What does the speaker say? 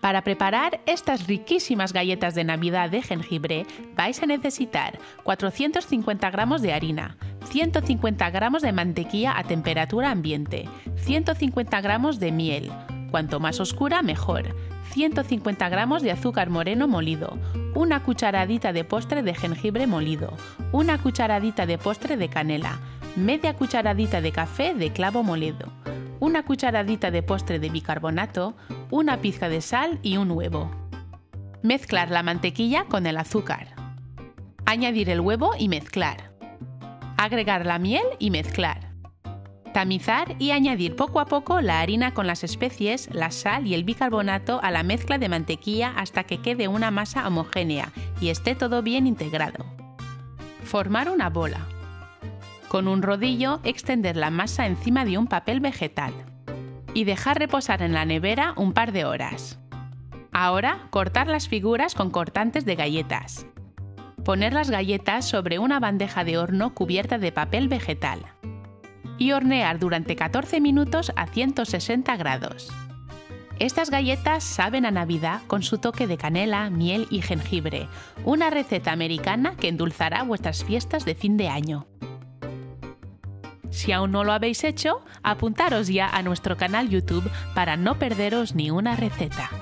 Para preparar estas riquísimas galletas de Navidad de jengibre vais a necesitar 450 gramos de harina, 150 gramos de mantequilla a temperatura ambiente, 150 gramos de miel, cuanto más oscura mejor, 150 gramos de azúcar moreno molido, una cucharadita de postre de jengibre molido, una cucharadita de postre de canela, media cucharadita de café de clavo molido, una cucharadita de postre de bicarbonato, una pizca de sal y un huevo. Mezclar la mantequilla con el azúcar. Añadir el huevo y mezclar. Agregar la miel y mezclar. Tamizar y añadir poco a poco la harina con las especies, la sal y el bicarbonato a la mezcla de mantequilla hasta que quede una masa homogénea y esté todo bien integrado. Formar una bola. Con un rodillo, extender la masa encima de un papel vegetal y dejar reposar en la nevera un par de horas. Ahora, cortar las figuras con cortantes de galletas. Poner las galletas sobre una bandeja de horno cubierta de papel vegetal y hornear durante 14 minutos a 160 grados. Estas galletas saben a Navidad con su toque de canela, miel y jengibre, una receta americana que endulzará vuestras fiestas de fin de año. Si aún no lo habéis hecho, apuntaros ya a nuestro canal YouTube para no perderos ni una receta.